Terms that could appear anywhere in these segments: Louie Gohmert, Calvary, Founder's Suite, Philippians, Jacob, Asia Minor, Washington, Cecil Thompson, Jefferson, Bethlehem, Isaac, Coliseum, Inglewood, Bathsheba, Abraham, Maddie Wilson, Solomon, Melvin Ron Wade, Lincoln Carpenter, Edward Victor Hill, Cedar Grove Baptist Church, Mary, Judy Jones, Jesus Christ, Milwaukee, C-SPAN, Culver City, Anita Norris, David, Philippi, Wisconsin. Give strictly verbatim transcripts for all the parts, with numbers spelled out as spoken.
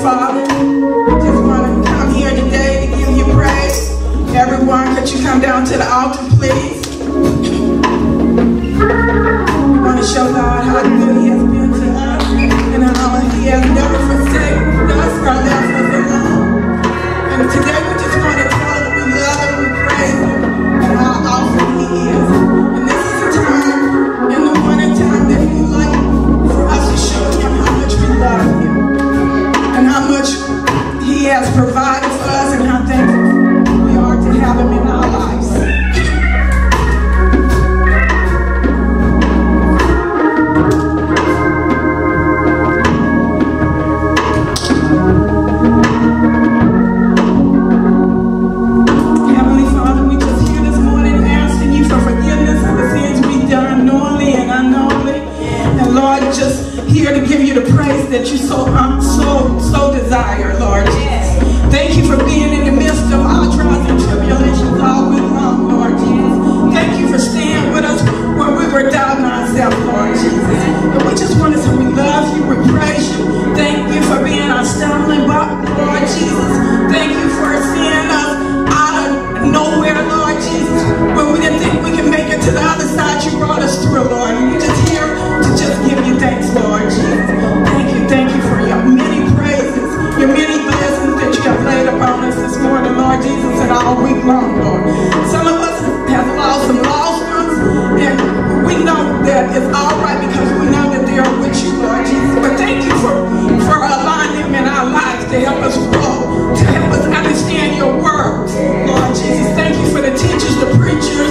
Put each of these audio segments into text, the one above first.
Father, just want to come here today to give you praise. Everyone, could you come down to the altar, please? I want to show God how good He has been to us and how He has never forsaken us or left us alone. And today we just want to tell Him we love Him, we praise Him, and how awesome He is. And this is a time in the morning time that He likes for us to show Him how much we love Him. And how much He has provided for us and how thankful we are to have Him in our lives. That you so um, so so desire, Lord Jesus. Thank you for being in the midst of our trials and tribulations all week long, Lord Jesus. Thank you for staying with us when we were doubting ourselves, Lord Jesus. And we just want to say we love you, we praise you. Thank you for being our stumbling block, Lord Jesus. Thank you for seeing us out of nowhere, Lord Jesus. When we didn't think we could make it to the other side, you brought us through, Lord. And we just here to just give you thanks, Lord Jesus. Thank you for your many praises, your many blessings that you have laid upon us this morning, Lord Jesus, and all week long, Lord. Some of us have lost some lost ones, and we know that it's all right because we know that they are with you, Lord Jesus. But thank you for, for allowing them in our lives to help us grow, to help us understand your word, Lord Jesus. Thank you for the teachers, the preachers,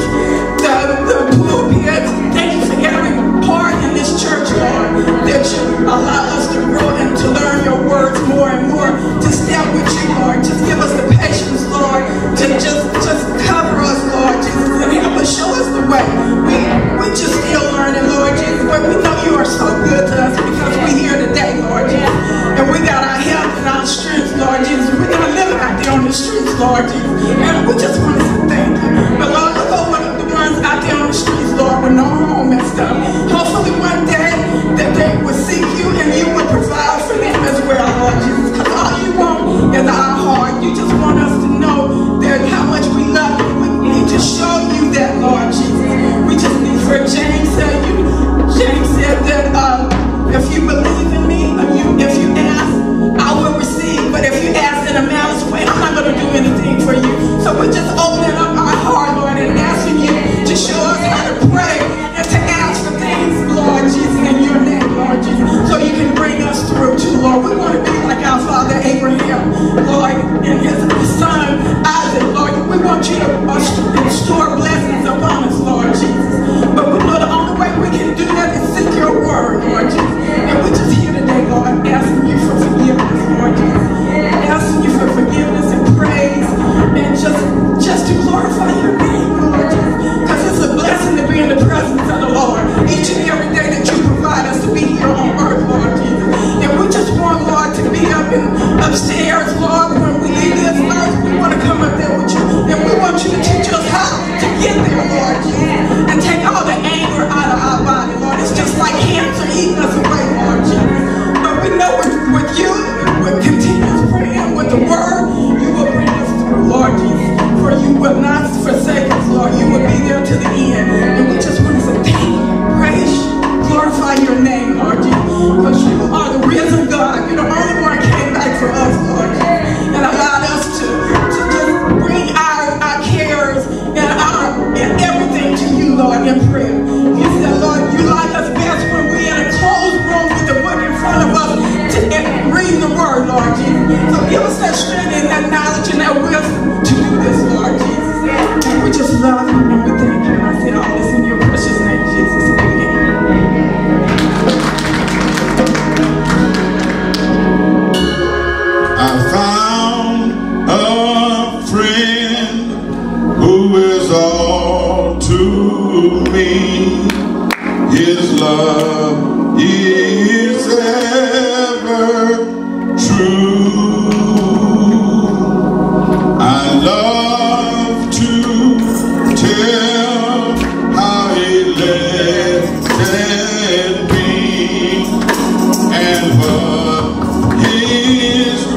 the, the pulpits. Thank you for every part in this church, Lord, that you allow us to grow and to learn your words more and more, to step with you, Lord. Just give us the patience, Lord, to just, just cover us, Lord Jesus, and help us, show us the way. We, we just still learning, Lord Jesus, but we know you are so good to us because we're here today, Lord Jesus, and we got our health and our strength, Lord Jesus. We're going to live out there on the streets, Lord Jesus, and we just want to say thank you. But Lord, look over the ones out there on the streets, Lord, with no home and stuff. Hopefully one day that they will seek you and you will provide for them as well, Lord Jesus. Because all you want is our heart. You just want us to know that how much we love you. We need to show you that, Lord Jesus. We just need for James said you. James said that uh, if you believe in me, if you, if you ask, I will receive. But if you ask in a malice way, I'm not going to do anything for you. So we're just opening up our heart, Lord, and asking you to show us how to pray and to ask for things, Lord Jesus, in your name, Lord Jesus, so you can bring us through too, Lord. We want to be like our father Abraham, Lord, and his son Isaac, Lord. We want you to restore blessings upon us, Lord Jesus. But we know the only way we can do that is seek your word, Lord Jesus. And we're just here today, Lord, asking you for forgiveness, Lord Jesus. Asking you for forgiveness and praise and just, just to glorify your name, Lord Jesus. It's a blessing to be in the presence of the Lord each and every day that you provide us to be here on earth, Lord Jesus. And we just want, Lord, to be up and upstairs, Lord. When we leave this earth, we want to come up there with you. And we want you to teach us how to get there, Lord Jesus. And take all the anger out of our body, Lord. It's just like cancer eating us away, Lord Jesus. But we know with, with you, with continuous prayer, with the word, you will bring us through, Lord Jesus. For you will not forsake us, Lord. You will be there to the end. And we just want to say thank you, praise you, glorify your name, Lord Jesus. Because you are the risen God. You're the only one who came back for us, Lord Jesus, and allowed us to, to just bring our, our cares and our and everything to you, Lord, in prayer. You said, Lord, you like us best when we're in a closed room with the book in front of us to read the word, Lord Jesus. So give us that strength and that knowledge and that wisdom to do this, Lord Jesus. And we just love you and we thank you. And I say all this in your precious name, Jesus. Amen. I found a friend who is all to me. His love is ever true. I love and for his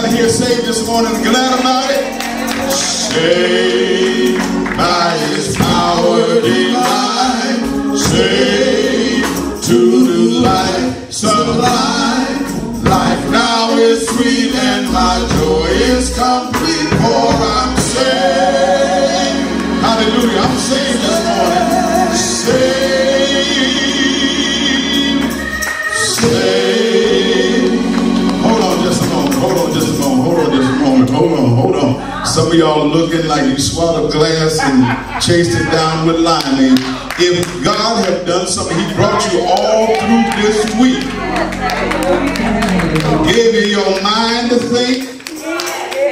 out of here saved this morning and glad about it? Saved by His power divine, saved to new life sublime. Life now is sweet and my joy is complete, for I'm saved. Hallelujah, I'm saved this morning. Saved, saved. Hold on just a moment, hold on just a moment, hold on just a moment, hold on, hold on. Some of y'all are looking like you swallowed glass and chased it down with lining. If God had done something, He brought you all through this week. He gave you your mind to think,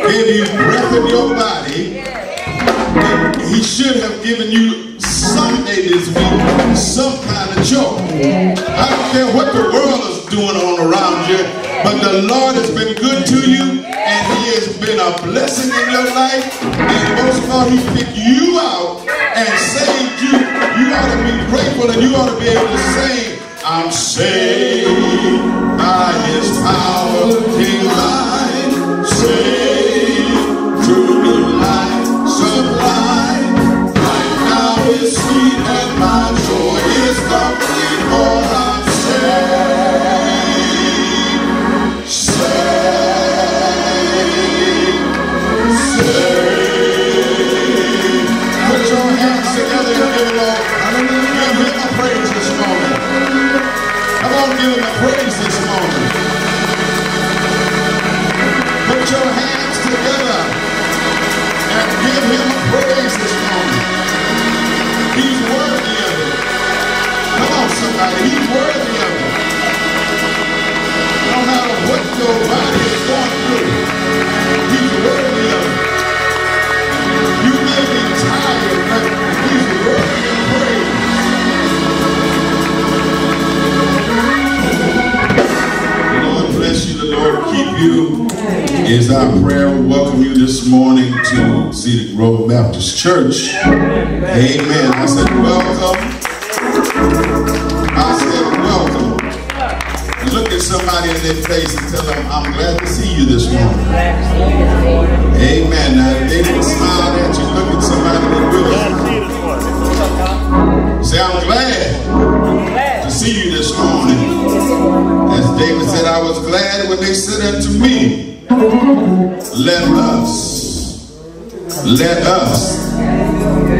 gave you breath in your body. He should have given you someday this week some kind of joy. I don't care what the world is doing on around you, but the Lord has been good to you, and He has been a blessing in your life. And most of all, He picked you out and saved you. You ought to be grateful, and you ought to be able to say, I'm saved by His power divine, saved to new life sublime. Is sweet and my joy is complete, for I'm saved, saved, saved. Put your hands together and give it all. Hallelujah. Give Him a praise this morning. Come on, give Him a praise this morning. Put your hands together and give Him a praise this morning. He's worthy of it. Come on, somebody. He's worthy of it. No matter what your body is going through, He's worthy of it. You may be tired, but He's worthy of praise. The Lord bless you. The Lord keep you. Is our prayer. We welcome you this morning to Cedar Grove Baptist Church. Amen. I said welcome. I said welcome. Look at somebody in their face and tell them, I'm glad to see you this morning. Amen. Now if they didn't smile at you, look at somebody that will. Say, I'm glad to see you this morning. As David said, I was glad when they said unto me, let us, let us.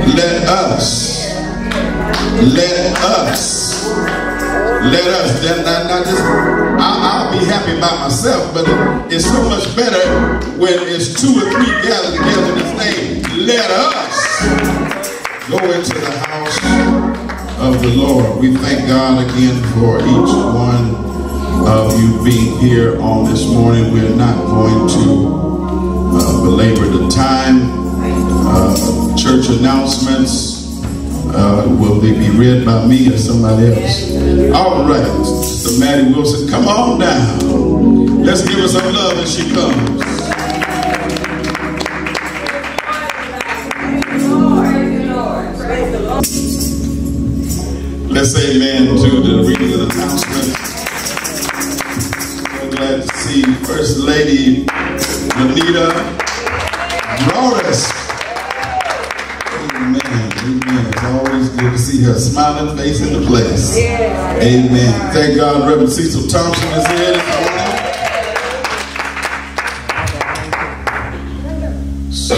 Let us, let us, let us, then I, not just, I, I'll be happy by myself, but it, it's so much better when it's two or three gathered together in His name. Let us go into the house of the Lord. We thank God again for each one of you being here on this morning. We're not going to uh, belabor the time. Uh, church announcements uh, will they be read by me or somebody else? All right, Sister Maddie Wilson, come on down. Let's give her some love as she comes. Praise the Lord. Let's say amen to the reading of the announcement. So glad to see First Lady Anita Norris. Amen. Amen. It's always good to see her smiling face in the place. Yeah. Amen. Thank God, Reverend Cecil Thompson is here this morning. So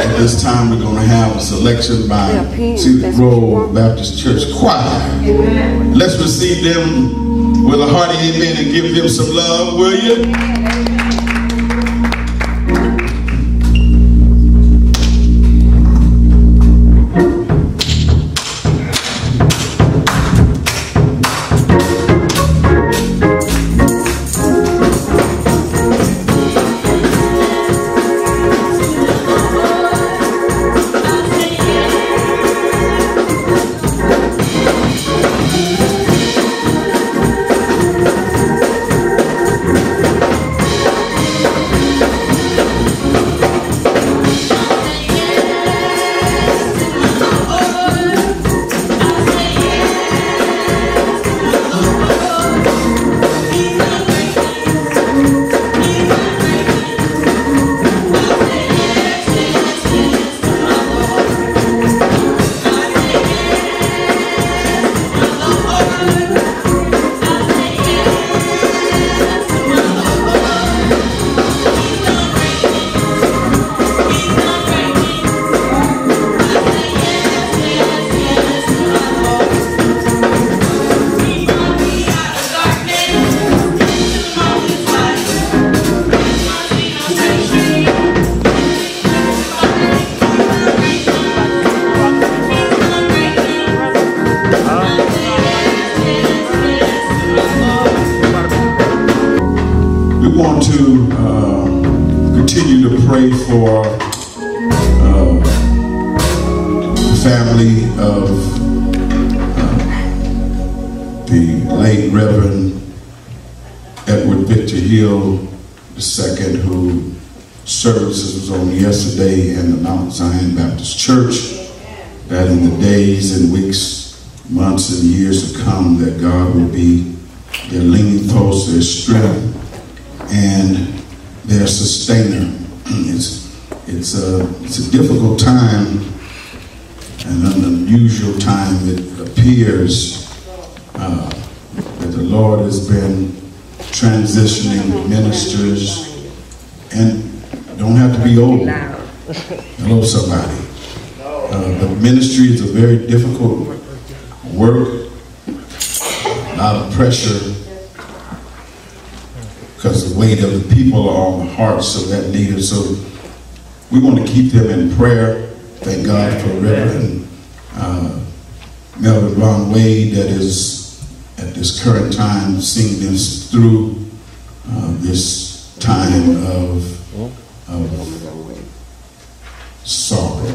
at this time, we're going to have a selection by Cedar Grove Baptist Church Choir. Amen. Let's receive them with a hearty amen and give them some love, will you? Yeah. you to pray for uh, the family of uh, the late Reverend Edward Victor Hill the second, who services was on yesterday in the Mount Zion Baptist Church, that in the days and weeks, months and years to come, that God will be their leaning post, their strength, and their sustainer. It's, it's, a, it's a difficult time, an unusual time. It appears uh, that the Lord has been transitioning ministers, and don't have to be old. Hello, somebody. Uh, but ministry is a very difficult work, a lot of pressure, because the weight of the people are on the hearts of that leader. So we want to keep them in prayer. Thank God for Reverend uh, Melvin Ron Wade, that is at this current time seeing them through uh, this time of, of sorrow.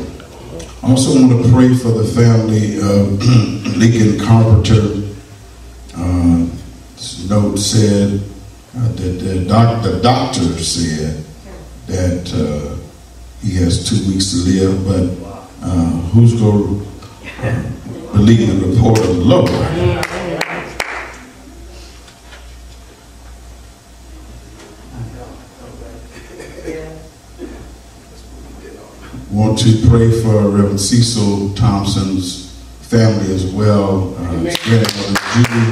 I also want to pray for the family of Lincoln Carpenter. Uh, this note said uh, that the, doc the doctor said that uh, he has two weeks to live, but uh, who's going to uh, believe the report of the Lord? Want to pray for Reverend Cecil Thompson's family as well. Uh, his grandmother Judy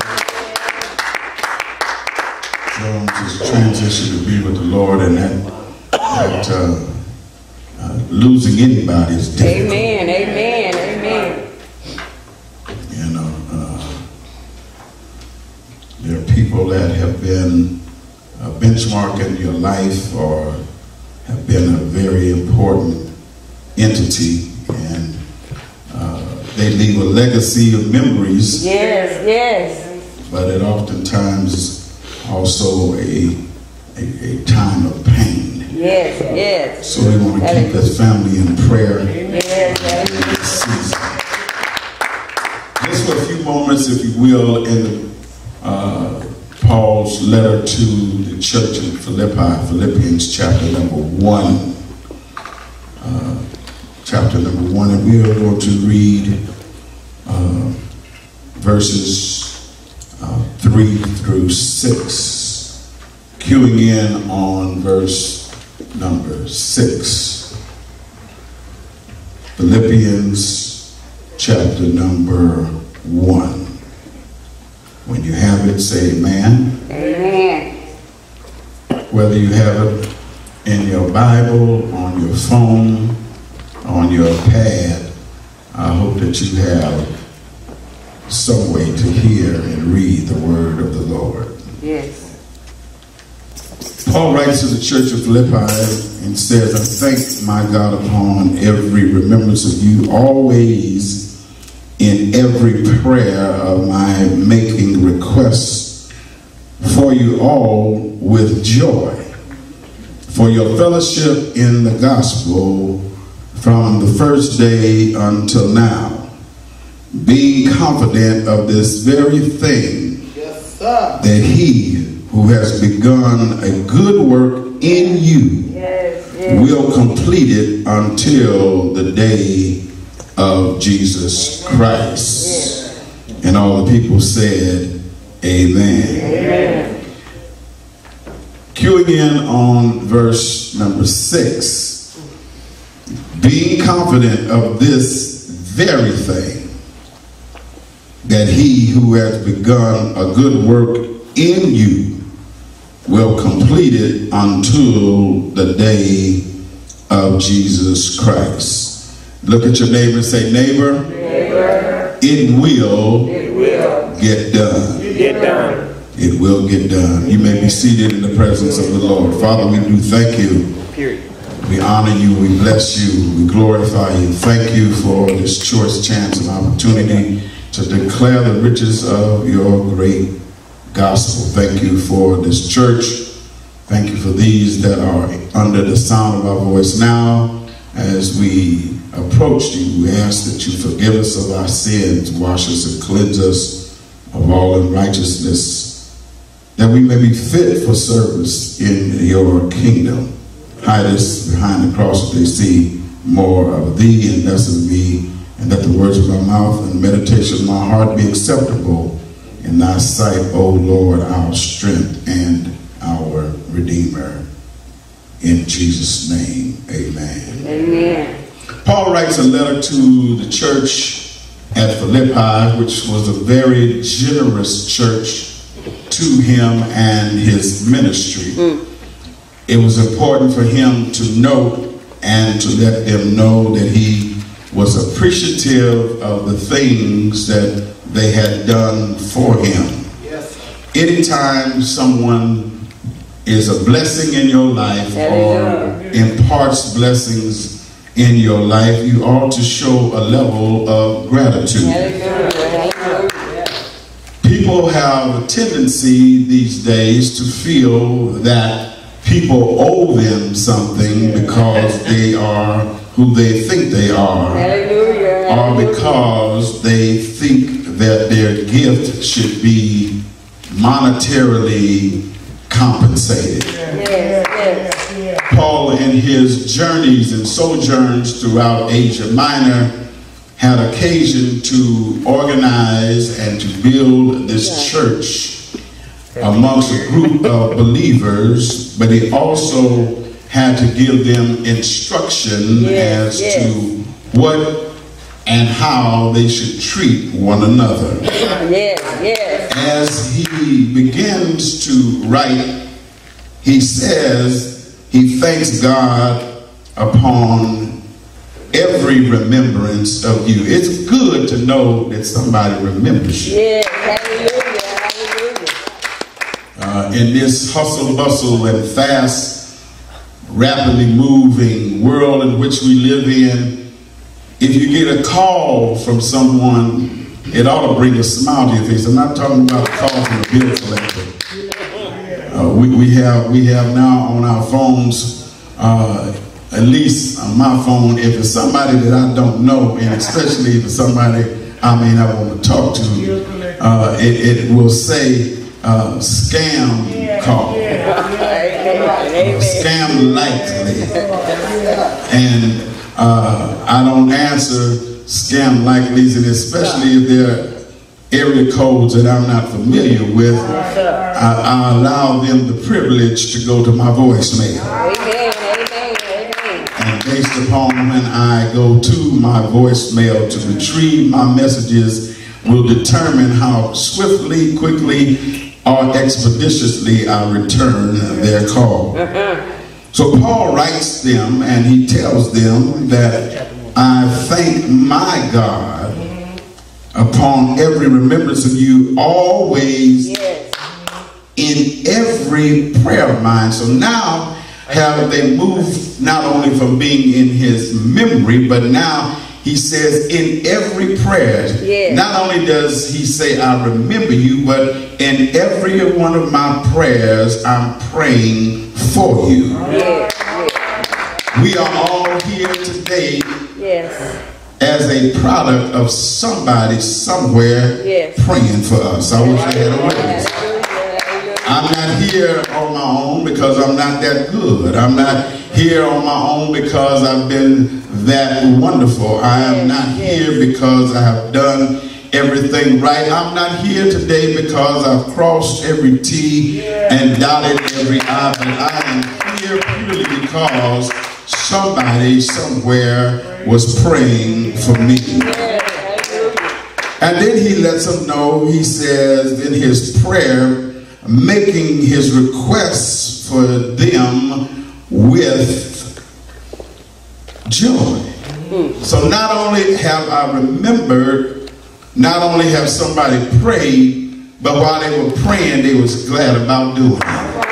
Jones has transitioned to be with the Lord, and that, that uh, uh, losing anybody is difficult. Amen, amen, amen. You know, uh, there are people that have been a benchmark in your life or have been a very important entity, and uh, they leave a legacy of memories. Yes, yes. But it oftentimes also a a, a time of pain. Yes, yes. So we want to that keep is. that family in prayer. Yes, in this season. Just for a few moments, if you will, in uh, Paul's letter to the church in Philippi, Philippians chapter number one. Uh, Chapter number one, and we are going to read uh, verses uh, three through six, cueing in on verse number six. Philippians chapter number one. When you have it, say amen. Amen. Whether you have it in your Bible, on your phone, on your pad, I hope that you have some way to hear and read the word of the Lord. Yes. Paul writes to the church of Philippi and says, I thank my God upon every remembrance of you, always in every prayer of my making requests for you all with joy, for your fellowship in the gospel from the first day until now, being confident of this very thing, yes, sir, that he who has begun a good work in you, yes, yes, will complete it until the day of Jesus Christ. Yes. And all the people said, amen. Amen. Cue again on verse number six. Being confident of this very thing, that he who has begun a good work in you will complete it until the day of Jesus Christ. Look at your neighbor and say, neighbor, neighbor. It, will it will get done. You get done. It will get done. You may be seated in the presence of the Lord. Father, we do thank you. Period. We honor you, we bless you, we glorify you. Thank you for this choice chance and opportunity to declare the riches of your great gospel. Thank you for this church. Thank you for these that are under the sound of our voice now. As we approach you, we ask that you forgive us of our sins, wash us and cleanse us of all unrighteousness, that we may be fit for service in your kingdom. Hide us behind the cross that they see more of thee and less of me, and that the words of my mouth and the meditation of my heart be acceptable in thy sight, O Lord, our strength and our Redeemer. In Jesus' name, amen. Amen. Paul writes a letter to the church at Philippi, which was a very generous church to him and his ministry. Mm. It was important for him to note and to let them know that he was appreciative of the things that they had done for him. Yes. Anytime someone is a blessing in your life or imparts blessings in your life, you ought to show a level of gratitude. People have a tendency these days to feel that people owe them something because they are who they think they are, or because they think that their gift should be monetarily compensated. Yes, yes, yes. Paul, in his journeys and sojourns throughout Asia Minor, had occasion to organize and to build this church amongst a group of believers, but he also had to give them instruction yes, as yes. to what and how they should treat one another. Yes, yes. As he begins to write, he says he thanks God upon every remembrance of you. It's good to know that somebody remembers you. Yeah, hallelujah, hallelujah. Uh, in this hustle bustle and fast, rapidly moving world in which we live in, if you get a call from someone, it ought to bring a smile to your face. I'm not talking about a call from a bill collector. Uh, we, we, have, we have now on our phones, uh, at least on my phone, if it's somebody that I don't know, and especially if it's somebody I may not want to talk to, uh, it, it will say uh, scam call. Uh, scam likely. And uh, I don't answer scam likelies, and especially if there are area codes that I'm not familiar with, I, I allow them the privilege to go to my voicemail. Amen, amen, amen. And based upon when I go to my voicemail to retrieve my messages will determine how swiftly, quickly, or expeditiously I return their call. So Paul writes them and he tells them that I thank my God upon every remembrance of you, always yes. in every prayer of mine. So now have they moved not only from being in his memory, but now he says in every prayer. Yes. Not only does he say I remember you, but in every one of my prayers I'm praying for you. Yes. We are all here today yes. as a product of somebody somewhere yes. praying for us. I wish I had a witness. I'm not here on my own because I'm not that good. I'm not here on my own because I've been that wonderful. I am not here because I have done everything right. I'm not here today because I've crossed every T and dotted every I, but I am here purely because somebody somewhere was praying for me. And then he lets them know, he says in his prayer, making his requests for them with joy. So not only have I remembered, not only have somebody prayed, but while they were praying, they was glad about doing it.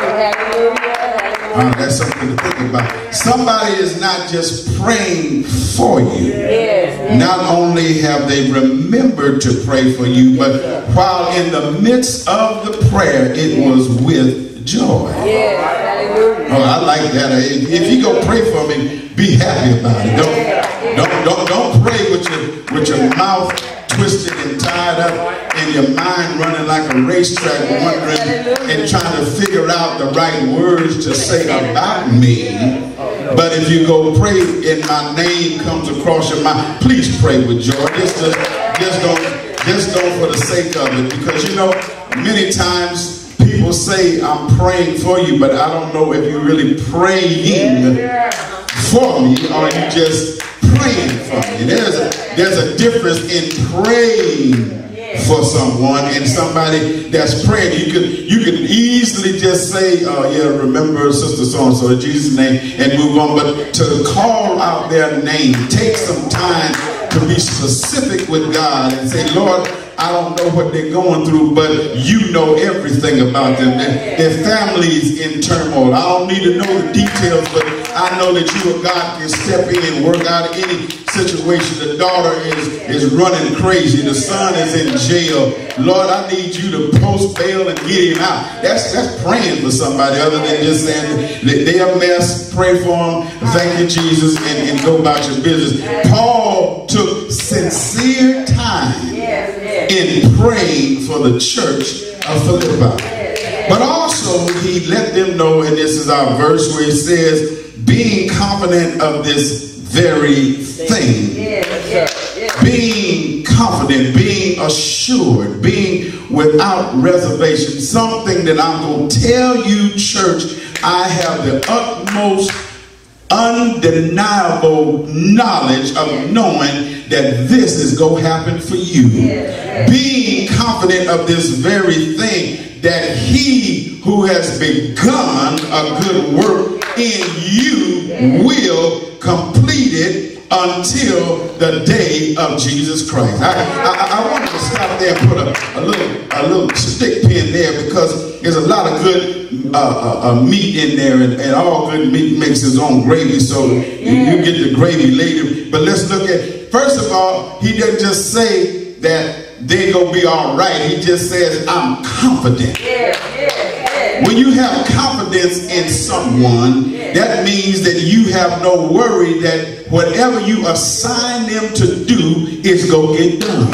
Uh, that's something to think about. Somebody is not just praying for you. Yes. Not only have they remembered to pray for you, but while in the midst of the prayer, it was with joy. Yes. Oh, I like that. If, if you go pray for me, be happy about it. Don't don't don't, don't pray with your with your mouth twisted and tied up and your mind running like a racetrack, wondering and trying to figure out the right words to say about me. But if you go pray and my name comes across your mind, please pray with joy. Just, to, just don't, just don't for the sake of it, because you know many times people say I'm praying for you, but I don't know if you're really praying for me or you just praying for me. There's a, there's a difference in praying for someone and somebody that's praying. You could you could easily just say, "Oh yeah, remember Sister So and So in Jesus' name," and move on. But to call out their name, take some time to be specific with God and say, "Lord, I don't know what they're going through, but you know everything about them. Their, their family's in turmoil. I don't need to know the details, but I know that you and God can step in and work out any situation. The daughter is, is running crazy. The son is in jail. Lord, I need you to post bail and get him out." That's, that's praying for somebody other than just saying they're a mess, pray for them, thank you, Jesus, and, and go about your business. Paul took sincere time in praying for the church of Philippi. But also he let them know, and this is our verse where it says, being confident of this very thing. Being confident, being assured, being without reservation. Something that I'm going to tell you, church, I have the utmost undeniable knowledge of knowing that this is going to happen for you. Yes. Being confident of this very thing, that he who has begun a good work in you will complete it until the day of Jesus Christ. I, I, I wanted to stop there and put a, a little a little stick pin there, because there's a lot of good uh, uh, meat in there, and, and all good meat makes its own gravy, so yeah. you, you get the gravy later. But let's look at, first of all, he didn't just say that they're going to be all right. He just says, I'm confident. Yeah, yeah. When you have confidence in someone, that means that you have no worry that whatever you assign them to do is going to get done.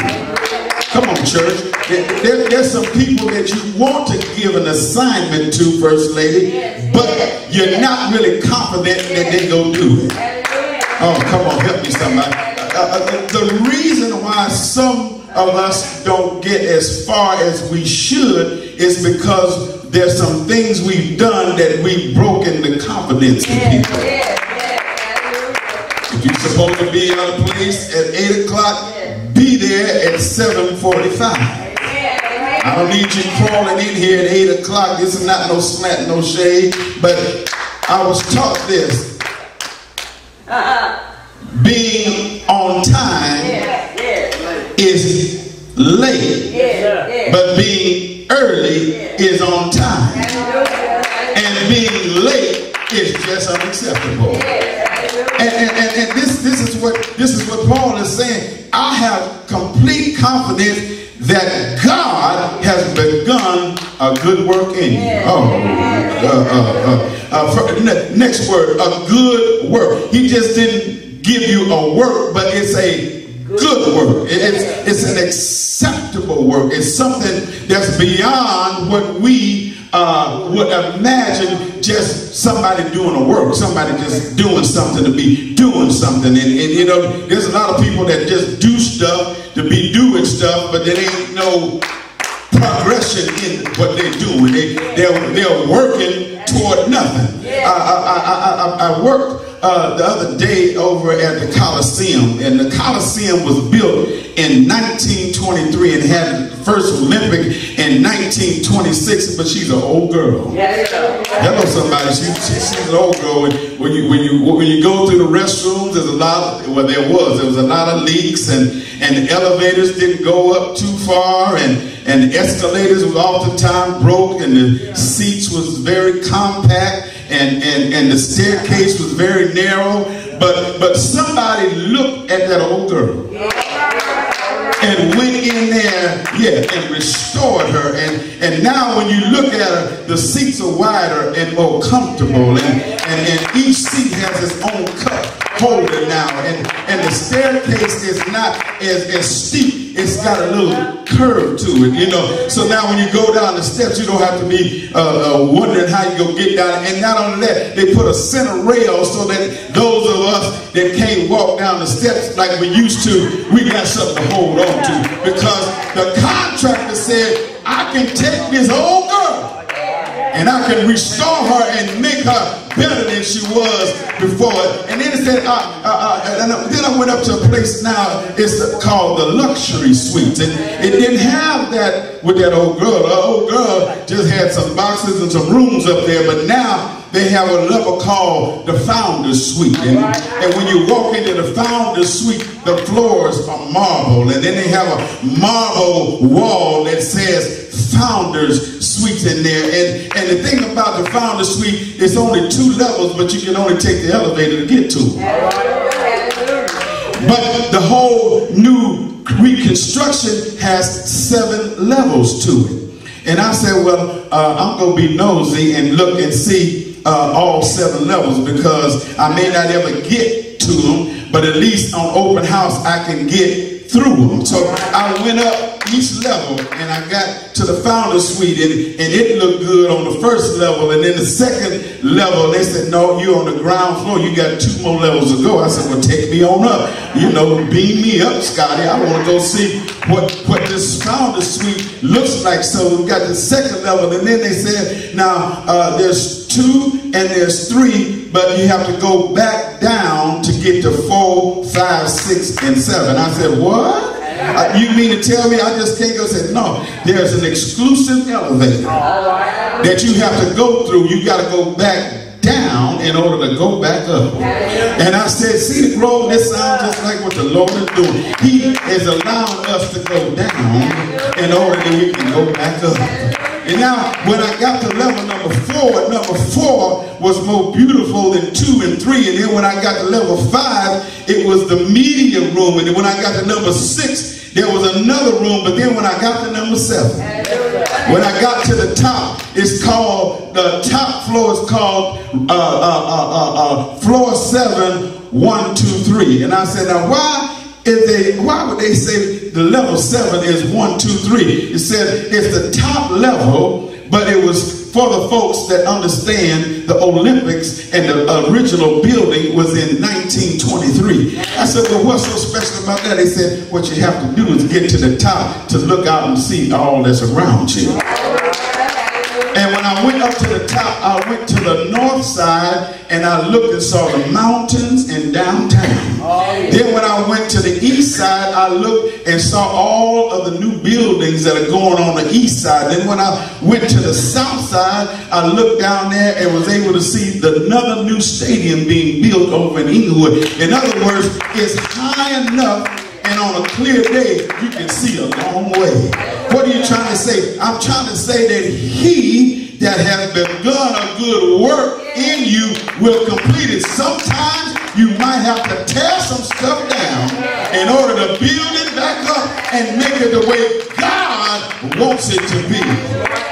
Come on, church. There, there's some people that you want to give an assignment to, First Lady, but you're not really confident that they're going to do it. Oh, come on, help me somebody. Uh, uh, the reason why some of us don't get as far as we should is because there's some things we've done that we've broken the confidence in people. Yeah, yeah, if you're supposed to be in a place at eight o'clock, yeah. be there at seven forty-five. Yeah, yeah. I don't need you crawling in here at eight o'clock. This is not no slant, no shade. But I was taught this. Uh-huh. Being on time yeah, yeah. is late. Yeah, yeah. But being early is on time, and being late is just unacceptable. And, and, and, and this this is what this is what Paul is saying. I have complete confidence that God has begun a good work in you. Oh, uh, uh, uh, uh, for, ne next word, a good work. He just didn't give you a work, but it's a good work. It's, it's an acceptable work. It's something that's beyond what we uh, would imagine just somebody doing a work, somebody just doing something to be doing something. And, and you know, there's a lot of people that just do stuff to be doing stuff, but there ain't no progression in what they're doing. They, they're, they're working toward nothing. I, I, I, I, I worked Uh, the other day over at the Coliseum, and the Coliseum was built in nineteen twenty-three and had the first Olympic in nineteen twenty-six. But she's an old girl. Yeah, yeah. Hello, somebody. She, she, she's an old girl. And when you when you when you go through the restrooms, there's a lot of, well, there was there was a lot of leaks, and and elevators didn't go up too far, and and escalators was oftentimes broke, and the yeah. seats was very compact. And, and, and the staircase was very narrow, but, but somebody looked at that old girl. and went in there, yeah, and restored her. And, and now when you look at her, the seats are wider and more comfortable. And, and, and each seat has its own cup holder now. And, and the staircase is not as, as steep. It's got a little curve to it, you know. So now when you go down the steps, you don't have to be uh, uh, wondering how you go get down. And not only that, they put a center rail so that those of us that can't walk down the steps like we used to, we got something to hold on to. Because the contractor said, I can take this old girl and I can restore her and make her better than she was before. And then it said, uh, uh, uh, and then I went up to a place now, it's called the Luxury Suite. And it didn't have that with that old girl. The old girl just had some boxes and some rooms up there, but now they have a level called the Founder's Suite. And, and when you walk into the Founder's Suite, the floors are marble. And then they have a marble wall that says Founder's Suite in there. And, and the thing about the Founder's Suite, it's only two levels, but you can only take the elevator to get to it. But the whole new reconstruction has seven levels to it. And I said, well, uh, I'm going to be nosy and look and see uh, all seven levels, because I may not ever get to them, but at least on open house I can get through them. So I went up each level and I got to the Founder's Suite, and, and it looked good on the first level. And then the second level, they said, no, you're on the ground floor. You got two more levels to go. I said, well, take me on up. You know, beam me up, Scotty. I want to go see what, what this Founder's Suite looks like. So we got the second level, and then they said, now uh, there's two and there's three, but you have to go back down to get to four, five, six, and seven. I said, what? Uh, you mean to tell me I just can't go? Say no, there's an exclusive elevator that you have to go through. You got to go back down in order to go back up. And I said, see the grove, this sounds just like what the Lord is doing. He is allowing us to go down in order that we can go back up. And now, when I got to level number four, number four was more beautiful than two and three. And then when I got to level five, it was the media room. And then when I got to number six, there was another room. But then when I got to number seven, when I got to the top, it's called, the top floor is called uh, uh, uh, uh, uh, floor seven, one, two, three. And I said, now why? If they, why would they say the level seven is one, two, three? It said it's the top level, but it was for the folks that understand the Olympics, and the original building was in nineteen twenty-three. I said, well, what's so special about that? They said, what you have to do is get to the top to look out and see all that's around you. And when I went up to the top, I went to the north side and I looked and saw the mountains and downtown. Then when I went to the east side, I looked and saw all of the new buildings that are going on the east side. Then when I went to the south side, I looked down there and was able to see the, another new stadium being built over in Inglewood. In other words, it's high enough, and on a clear day, you can see a long way. What are you trying to say? I'm trying to say that he that has begun a good work in you will complete it. Sometimes you might have to tear some stuff down in order to build it back up and make it the way God wants it to be.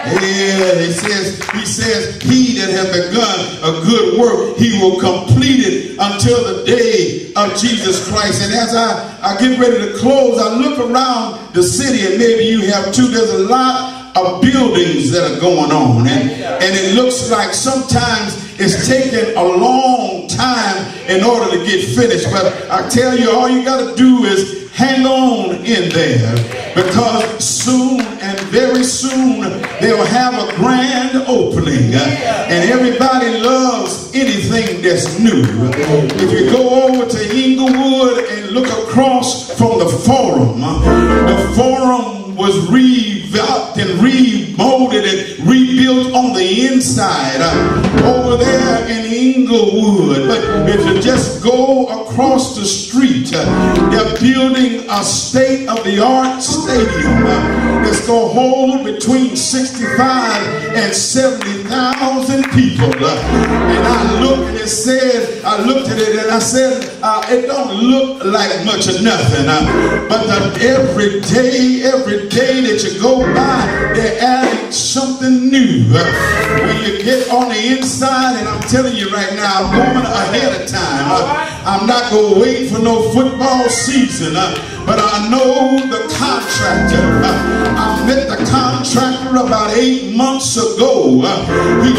Yeah, it says, he says, he that has begun a good work, he will complete it until the day of Jesus Christ. And as I, I get ready to close, I look around the city, and maybe you have too. There's a lot of buildings that are going on, and, and it looks like sometimes it's taking a long time in order to get finished. But I tell you, all you got to do is hang on in there, because soon and very soon they'll have a grand opening. And everybody loves anything that's new. If you go over to Inglewood and look across from the forum, the forum was revamped and remolded and rebuilt on the inside over there in Inglewood. But if you just go across the street, they're building a state-of-the-art stadium. The it's going to hold between sixty-five and seventy thousand people. And I looked and it said, I looked at it and I said, uh, it don't look like much of nothing. Uh, but the, every day, every day that you go by, they're adding something new. Uh, when you get on the inside, and I'm telling you right now, I'm going ahead of time. Uh, I'm not going to wait for no football season. Uh, but I know the contractor. Uh, I met the contractor about eight months ago. Uh, he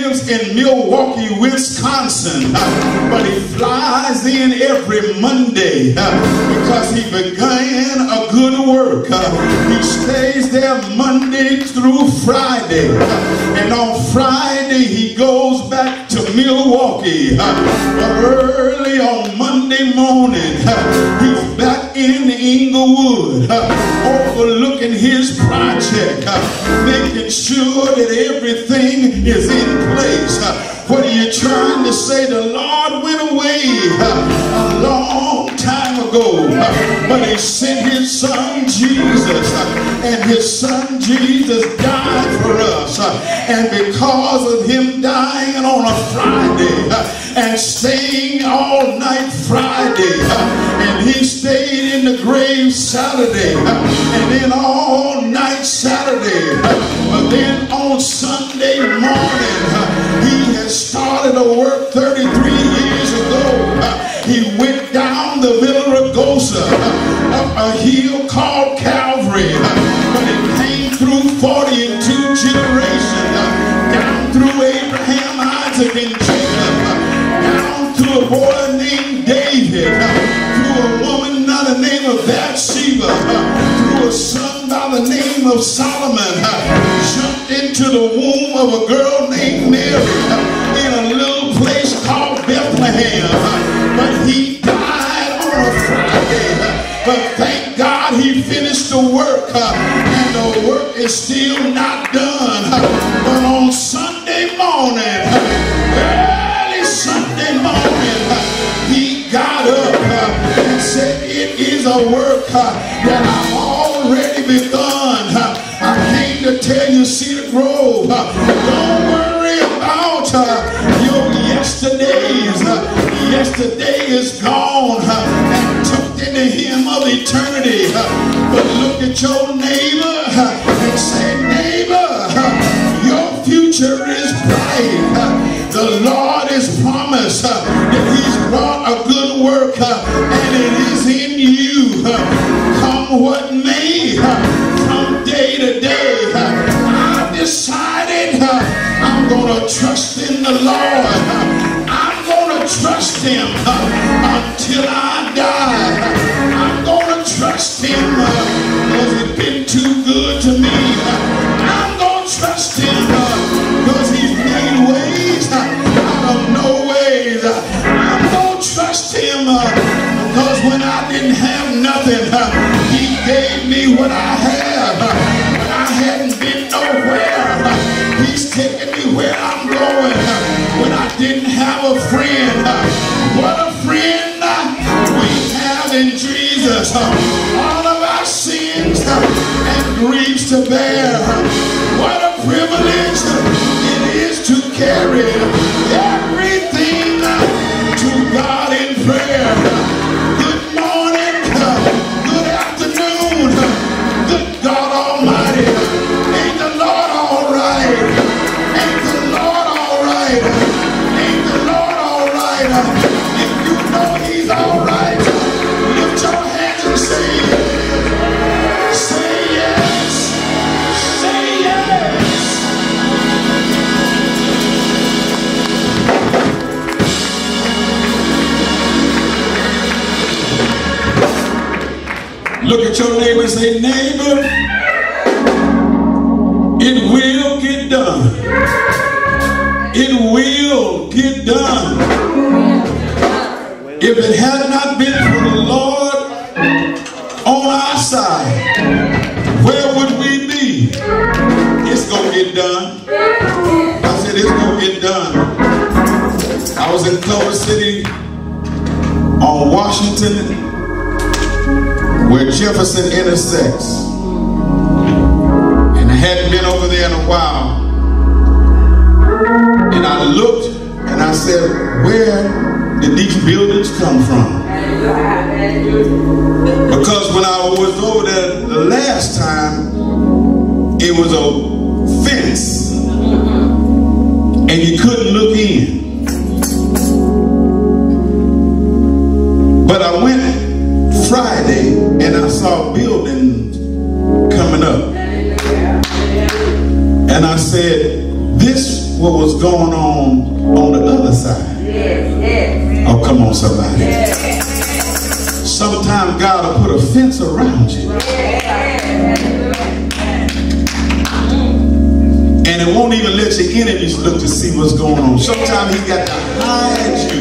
lives in Milwaukee, Wisconsin. Uh, but he flies in every Monday uh, because he began a good work. Uh, he stays there Monday through Friday. Uh, and on Friday, he goes back to Milwaukee. Uh, but early on Monday morning, uh, he's back in Inglewood, uh, overlooking his project, uh, making sure that everything is in place. Uh, what are you trying to say? The Lord went away uh, a long time ago, uh, but he sent his son Jesus, uh, and his son Jesus died for us. Uh, and because of him dying on a Friday uh, and staying all night Friday, uh, and he stayed in the grave Saturday, uh, and then all night Saturday, uh, but then on Sunday morning, uh, he had started a work thirty-three years ago. Uh, he went down the Dolorosa, uh, up a hill called Calvary, uh, but it came through forty-two generations, uh, down through Abraham, Isaac, and Jacob, uh, down through a boy named David, uh, through a woman the name of Bathsheba, uh, through a son by the name of Solomon, uh, jumped into the womb of a girl named Mary uh, in a little place called Bethlehem. Uh, but he died on a Friday. Uh, but thank God he finished the work, uh, and the work is still not done. Uh, but on Sunday morning, uh, early Sunday morning, uh, he got up uh, and said, "It is a work uh, that I've already begun. Uh, I came to tell you, Cedar Grove, uh, don't worry about uh, your yesterdays. Uh, yesterday is gone uh, and tucked in the hem of eternity. Uh, but look at your neighbor uh, and say, neighbor, uh, your future is bright. Uh, the Lord has promised uh, that he's brought a good work uh, and it is in you. Come what may, from day to day, I've decided I'm going to trust in the Lord. I'm going to trust him until I die. I'm going to trust him because he's been too good to me. I'm going to trust him because he's made ways out of no ways. I'm going to trust him because when I didn't have nothing, uh, he gave me what I have. Uh, when I hadn't been nowhere, uh, he's taken me where I'm going. Uh, when I didn't have a friend, uh, what a friend uh, we have in Jesus. Uh, all of our sins uh, and griefs to bear. Uh, what a privilege uh, it is to carry everything uh, to God in prayer. Uh, Look at your neighbor and say, neighbor, it will get done. It will get done. If it had not been for the Lord on our side, where would we be? It's going to get done. I said, it's going to get done. I was in Culver City on Washington, where Jefferson intersects. I hadn't been over there in a while. And I looked and I said, where did these buildings come from? Because when I was over there the last time, it was a fence. And you couldn't look in. But I went Friday and I saw buildings coming up. And I said, this is what was going on on the other side. Oh, come on, somebody. Sometimes God will put a fence around you. And it won't even let your enemies look to see what's going on. Sometimes he got to hide you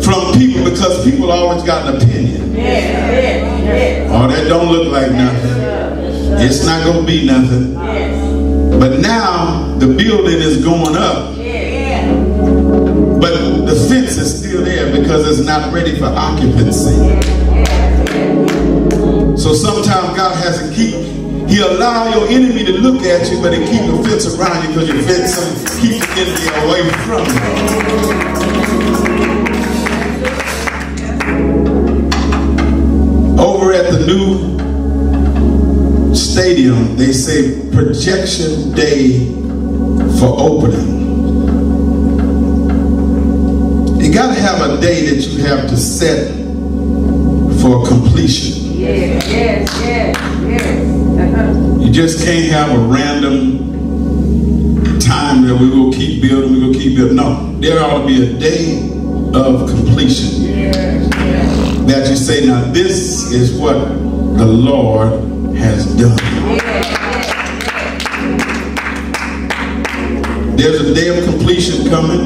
from people because people always got an opinion. Oh, that don't look like nothing. It's not going to be nothing. But now the building is going up. But the fence is still there because it's not ready for occupancy. So sometimes God has to keep. He allow your enemy to look at you, but he keep the fence around you because your fence keeps the enemy away from you. Over at the new stadium, they say projection day for opening. You gotta have a day that you have to set for completion. Yes, yes, yes, yes. You just can't have a random time that we will keep building, we will keep building. No, there ought to be a day of completion. Yes, yes. That you say, now this is what the Lord has done. Yes, yes. There's a day of completion coming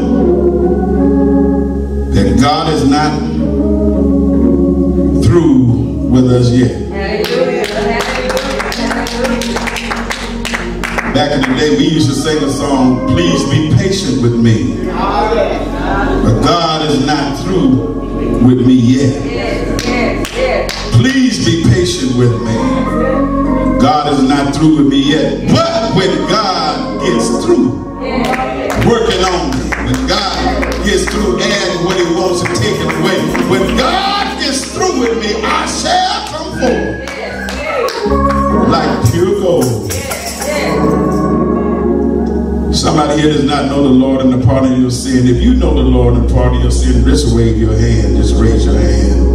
that God is not through with us yet. Back in the day, we used to sing a song, "Please be patient with me." But God is not through with me yet. Please be patient with me. God is not through with me yet. But when God gets through working on me, when God gets through adding what he wants to take it away, when God gets through with me, I shall come forth like pure gold. Somebody here does not know the Lord and the pardon of your sin. If you know the Lord and the pardon of your sin, just wave your hand. Just raise your hand.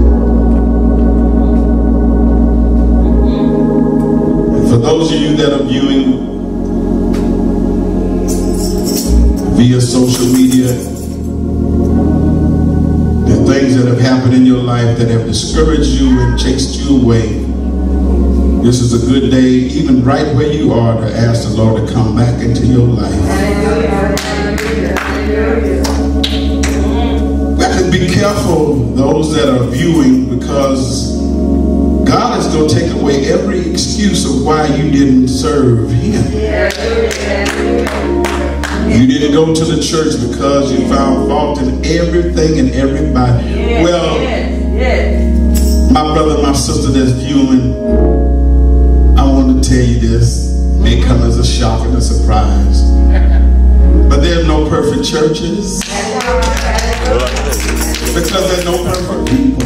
And for those of you that are viewing via social media, the things that have happened in your life that have discouraged you and chased you away, this is a good day, even right where you are, to ask the Lord to come back into your life. We have to be careful, those that are viewing, because God is going to take away every excuse of why you didn't serve him. You didn't go to the church because you found fault in everything and everybody. Well, my brother and my sister that's viewing, I want to tell you this, may come as a shock and a surprise, but there are no perfect churches because there are no perfect people.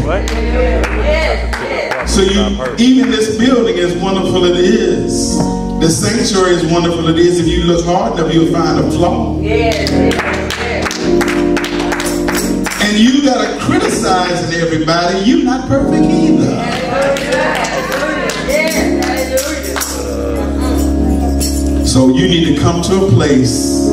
So you, even this building, as wonderful it is, the sanctuary is wonderful it is, if you look hard enough, you'll find a flaw. And you gotta criticize everybody, you're not perfect either. So you need to come to a place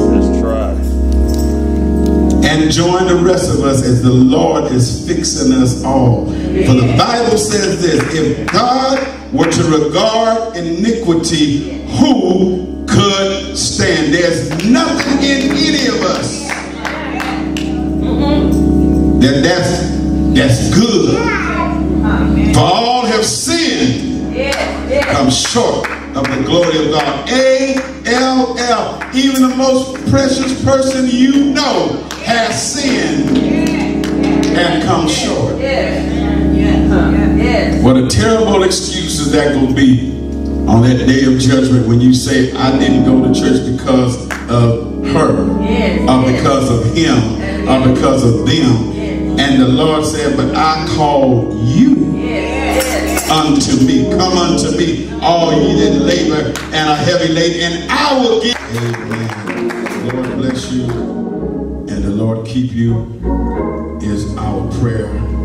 and join the rest of us as the Lord is fixing us all. For the Bible says this, if God were to regard iniquity, who could stand? There's nothing in any of us that that's, that's good. For all have sinned, come short of the glory of God. A L L, even the most precious person you know has sinned and come short. What a terrible excuse is that going to be on that day of judgment when you say, I didn't go to church because of her, yes, or yes. because of him, yes. or because of them. Yes. And the Lord said, but I call you yes. unto me. Come unto me, all ye that labor and are heavy laden, and I will give. Amen. The Lord bless you and the Lord keep you is our prayer.